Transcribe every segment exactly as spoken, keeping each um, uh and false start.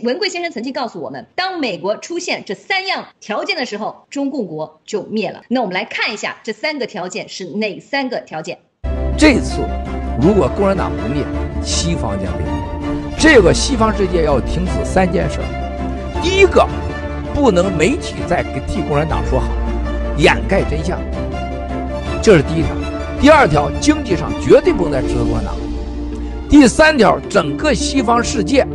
文贵先生曾经告诉我们，当美国出现这三样条件的时候，中共国就灭了。那我们来看一下这三个条件是哪三个条件。这次如果共产党不灭，西方将灭。这个西方世界要停止三件事：第一个，不能媒体再替共产党说好，掩盖真相，这是第一条；第二条，经济上绝对不能再支持共产党；第三条，整个西方世界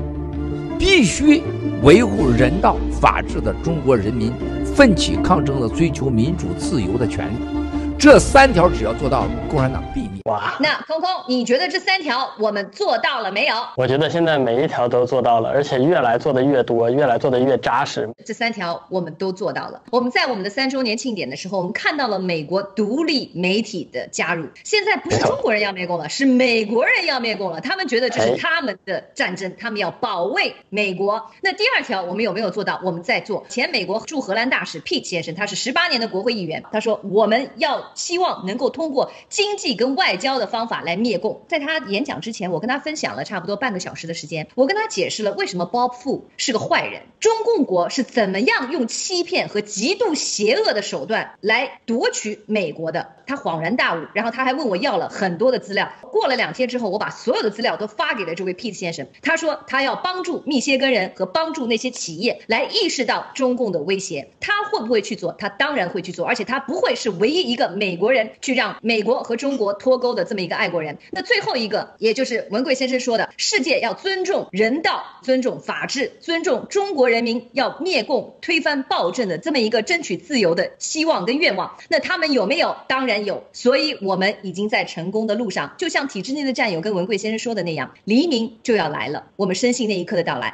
必须维护人道法治的中国人民奋起抗争的追求民主自由的权利，这三条只要做到了，共产党必灭。哇！那空空，你觉得这三条我们做到了没有？我觉得现在每一条都做到了，而且越来做的越多，越来做的越扎实。这三条我们都做到了。我们在我们的三周年庆典的时候，我们看到了美国独立媒体的加入。现在不是中国人要灭共了，是美国人要灭共了。他们觉得这是他们的战争，他们要保卫美国。那第二条我们有没有做到？我们在做。前美国驻荷兰大使 Pete 先生，他是十八年的国会议员，他说我们要。希望能够通过经济跟外交的方法来灭共。在他演讲之前，我跟他分享了差不多半个小时的时间，我跟他解释了为什么 Bob Fu 是个坏人，中共国是怎么样用欺骗和极度邪恶的手段来夺取美国的。他恍然大悟，然后他还问我要了很多的资料。过了两天之后，我把所有的资料都发给了这位 Pete 先生。他说他要帮助密歇根人和帮助那些企业来意识到中共的威胁。他会不会去做？他当然会去做，而且他不会是唯一一个美国人去让美国和中国脱钩的这么一个爱国人。那最后一个，也就是文贵先生说的，世界要尊重人道，尊重法治，尊重中国人民要灭共推翻暴政的这么一个争取自由的希望跟愿望。那他们有没有？当然有，所以我们已经在成功的路上。就像体制内的战友跟文贵先生说的那样，黎明就要来了，我们深信那一刻的到来。